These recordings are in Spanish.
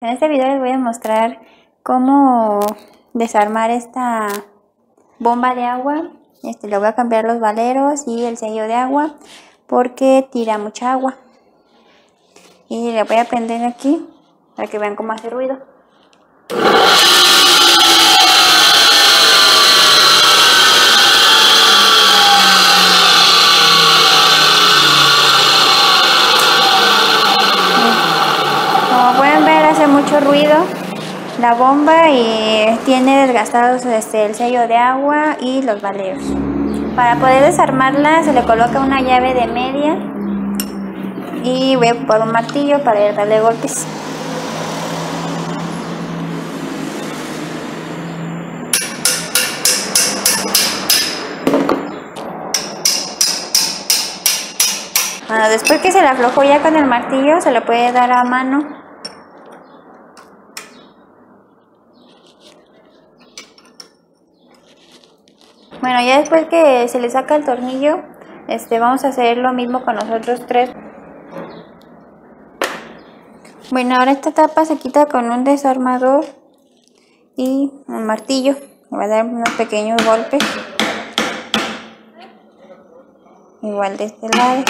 En este video les voy a mostrar cómo desarmar esta bomba de agua. Le voy a cambiar los valeros y el sello de agua porque tira mucha agua. Y le voy a prender aquí para que vean cómo hace ruido. Mucho ruido la bomba y tiene desgastados el sello de agua y los valeros. Para poder desarmarla se le coloca una llave de media y voy a ocupar un martillo para darle golpes. Bueno, después que se la aflojó ya con el martillo se le puede dar a mano. Bueno, ya después que se le saca el tornillo, vamos a hacer lo mismo con los otros tres. Bueno, ahora esta tapa se quita con un desarmador y un martillo. Le va a dar unos pequeños golpes. Igual de este lado.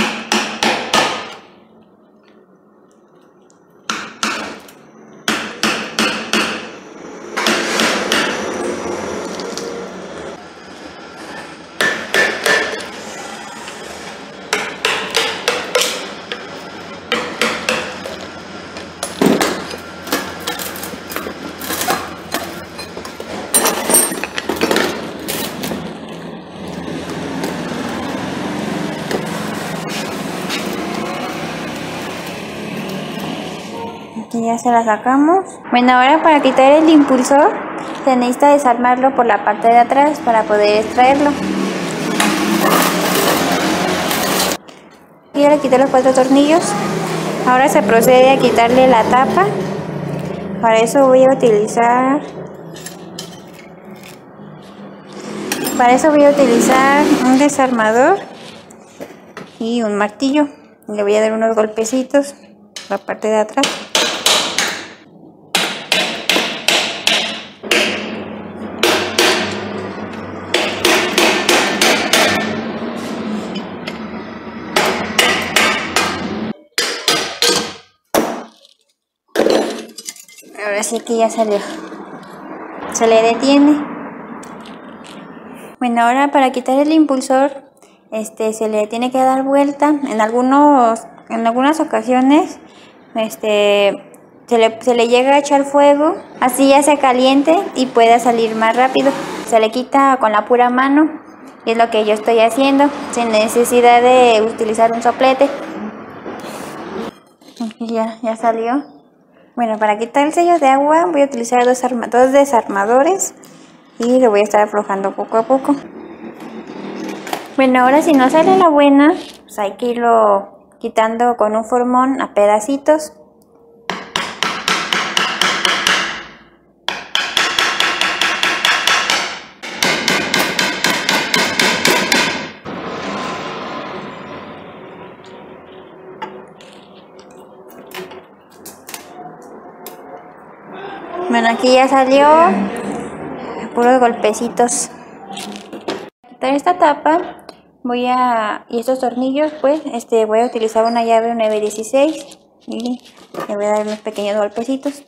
Aquí ya se la sacamos. Bueno, ahora para quitar el impulsor se necesita desarmarlo por la parte de atrás para poder extraerlo. Y ahora quité los cuatro tornillos. Ahora se procede a quitarle la tapa. Para eso voy a utilizar un desarmador y un martillo. Le voy a dar unos golpecitos a la parte de atrás. Ahora sí que ya salió, se le detiene. Bueno, ahora para quitar el impulsor se le tiene que dar vuelta. En algunas ocasiones se le llega a echar fuego, así ya se caliente y pueda salir más rápido. Se le quita con la pura mano y es lo que yo estoy haciendo sin necesidad de utilizar un soplete. Ya salió. Bueno, para quitar el sello de agua voy a utilizar dos desarmadores y lo voy a estar aflojando poco a poco. Bueno, ahora si no sale la buena, pues hay que irlo quitando con un formón a pedacitos. Bueno, aquí ya salió, puros golpecitos. Para quitar esta tapa y estos tornillos, pues voy a utilizar una llave 9/16 y le voy a dar unos pequeños golpecitos.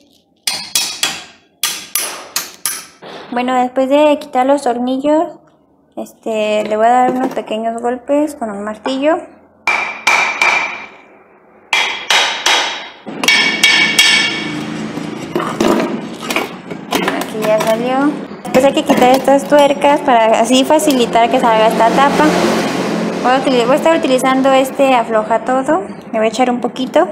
Bueno, después de quitar los tornillos, le voy a dar unos pequeños golpes con un martillo. Ya salió. Pues hay que quitar estas tuercas para así facilitar que salga esta tapa. Voy a estar utilizando este afloja todo. Le voy a echar un poquito.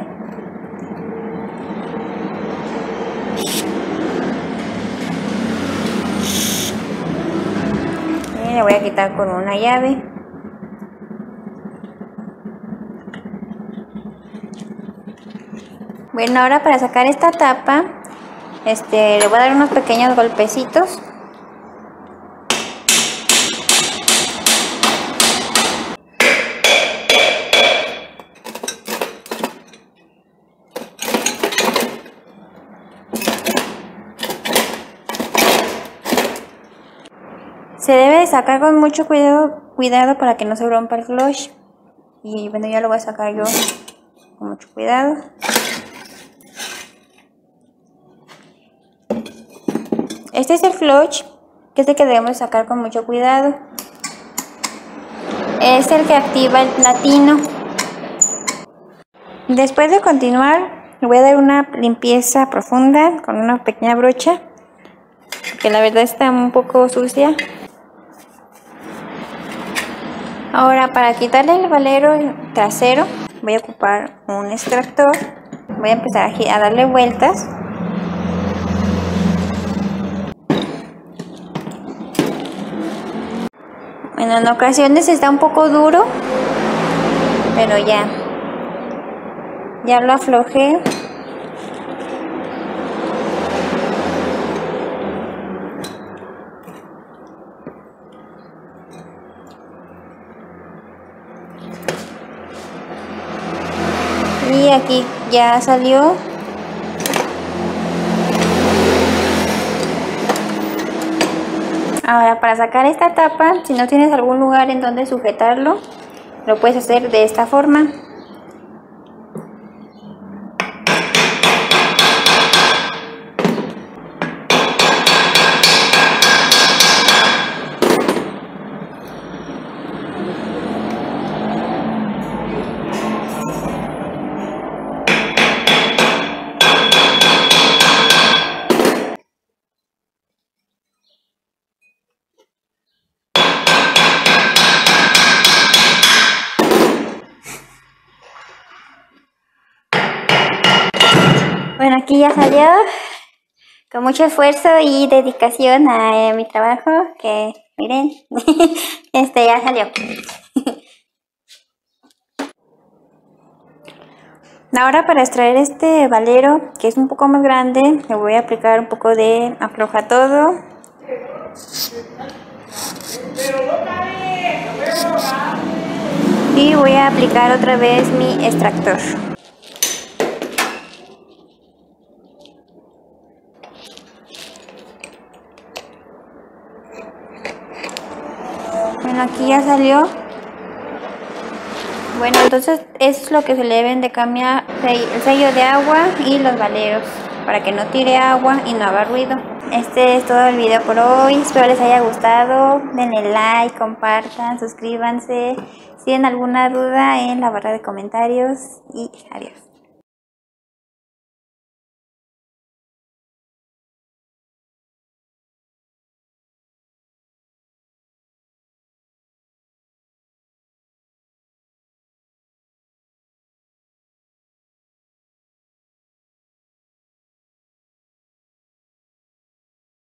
Y le voy a quitar con una llave. Bueno, ahora para sacar esta tapa le voy a dar unos pequeños golpecitos. Se debe de sacar con mucho cuidado para que no se rompa el clutch. Y bueno, ya lo voy a sacar yo con mucho cuidado. Este es el clutch, que es el que debemos sacar con mucho cuidado. Es el que activa el platino. Después de continuar, le voy a dar una limpieza profunda con una pequeña brocha, que la verdad está un poco sucia. Ahora, para quitarle el valero trasero, voy a ocupar un extractor. Voy a empezar a darle vueltas. Bueno, en ocasiones está un poco duro, pero ya lo aflojé. Y aquí ya salió. Ahora, para sacar esta tapa, si no tienes algún lugar en donde sujetarlo, lo puedes hacer de esta forma. Bueno, aquí ya salió. Con mucho esfuerzo y dedicación a mi trabajo, que miren, ya salió. Ahora, para extraer este valero, que es un poco más grande, le voy a aplicar un poco de afloja todo. Y voy a aplicar otra vez mi extractor. Aquí ya salió. Bueno, entonces es lo que se le deben de cambiar: el sello de agua y los valeros, para que no tire agua y no haga ruido. Este es todo el video por hoy. Espero les haya gustado. Denle like, compartan, suscríbanse. Si tienen alguna duda, en la barra de comentarios. Y adiós.